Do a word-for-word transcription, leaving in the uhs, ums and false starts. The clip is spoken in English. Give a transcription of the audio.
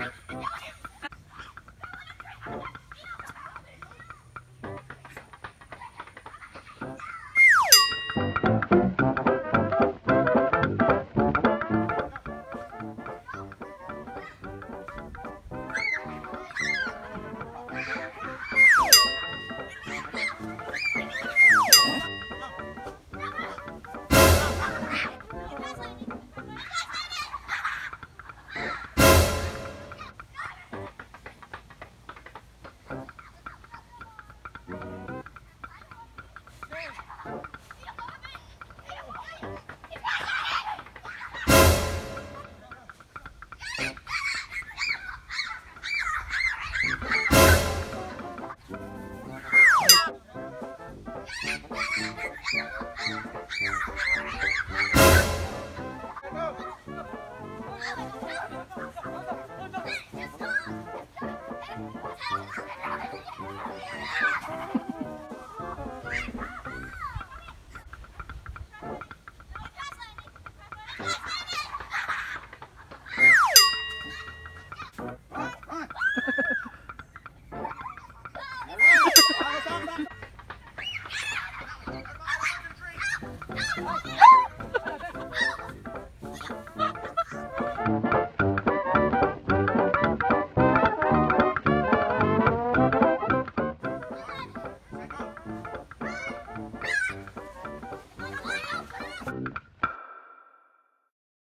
All right.